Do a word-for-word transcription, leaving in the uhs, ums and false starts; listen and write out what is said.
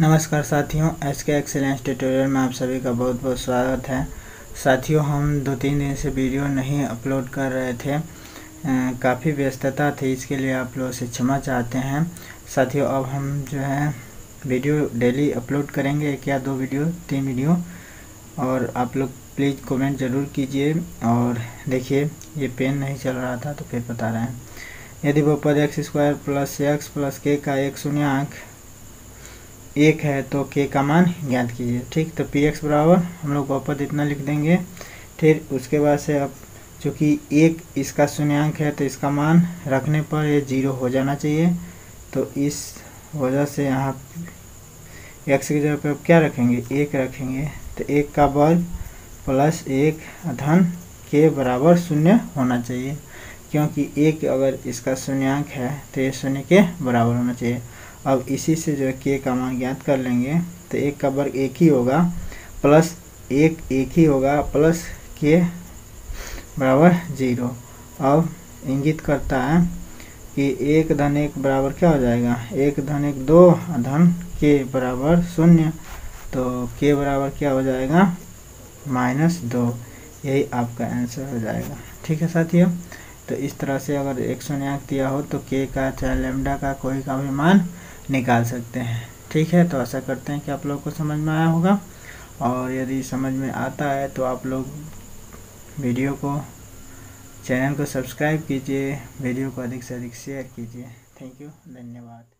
नमस्कार साथियों, एस के एक्सेलेंस ट्यूटोरियल में आप सभी का बहुत बहुत स्वागत है। साथियों, हम दो तीन दिन से वीडियो नहीं अपलोड कर रहे थे, काफ़ी व्यस्तता थी, इसके लिए आप लोगों से क्षमा चाहते हैं। साथियों, अब हम जो है वीडियो डेली अपलोड करेंगे, एक या दो वीडियो, तीन वीडियो। और आप लोग प्लीज़ कमेंट ज़रूर कीजिए। और देखिए, ये पेन नहीं चल रहा था तो फिर बता रहे हैं, यदि वो पद x square plus x plus k का एक शून्यक एक है तो के का मान ज्ञात कीजिए। ठीक, तो पी एक्स बराबर हम लोग बहुपद इतना लिख देंगे। फिर उसके बाद से अब चूँकि एक इसका शून्यांक है तो इसका मान रखने पर ये जीरो हो जाना चाहिए, तो इस वजह से यहाँ एक्स की जगह पर अब क्या रखेंगे, एक रखेंगे। तो एक का वर्ग प्लस एक धन के बराबर शून्य होना चाहिए, क्योंकि एक अगर इसका शून्यांक है तो ये शून्य के बराबर होना चाहिए। अब इसी से जो है के का मान ज्ञात कर लेंगे, तो एक का वर्ग एक ही होगा प्लस एक एक ही होगा प्लस के बराबर जीरो। अब इंगित करता है कि एक धन एक बराबर क्या हो जाएगा, एक धन एक दो धन के बराबर शून्य, तो के बराबर क्या हो जाएगा, माइनस दो। यही आपका आंसर हो जाएगा। ठीक है साथियों, तो इस तरह से अगर एक शून्यक दिया हो तो के का चाहे लेमडा का कोई का भी मान निकाल सकते हैं। ठीक है, तो आशा करते हैं कि आप लोग को समझ में आया होगा, और यदि समझ में आता है तो आप लोग वीडियो को, चैनल को सब्सक्राइब कीजिए, वीडियो को अधिक से अधिक शेयर कीजिए। थैंक यू, धन्यवाद।